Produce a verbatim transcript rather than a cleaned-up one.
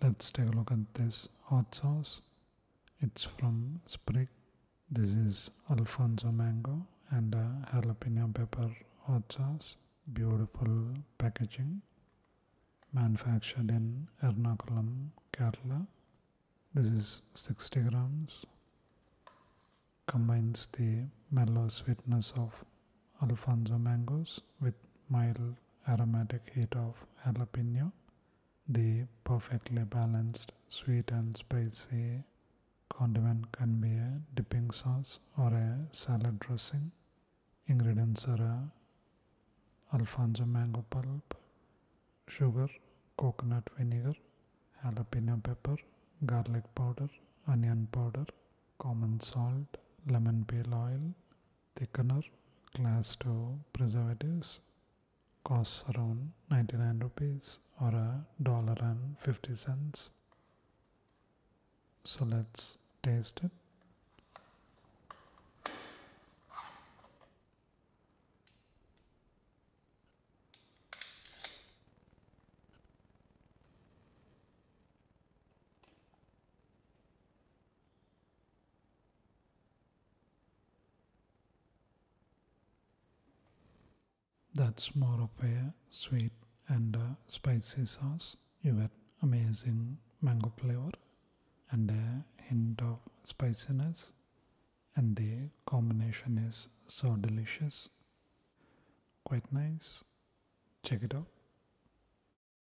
Let's take a look at this hot sauce. It's from Sprig. This is Alfonso mango and a jalapeno pepper hot sauce. Beautiful packaging. Manufactured in Ernakulam, Kerala. This is sixty grams. Combines the mellow sweetness of Alfonso mangoes with mild aromatic heat of jalapeno. The perfectly balanced sweet and spicy condiment can be a dipping sauce or a salad dressing. Ingredients are a Alfonso mango pulp, sugar, coconut vinegar, jalapeno pepper, garlic powder, onion powder, common salt, lemon peel oil, thickener, class two preservatives. Costs around ninety-nine rupees or a dollar and fifty cents. So let's taste it. That's more of a sweet and a spicy sauce. You get amazing mango flavor and a hint of spiciness, and the combination is so delicious. Quite nice. Check it out.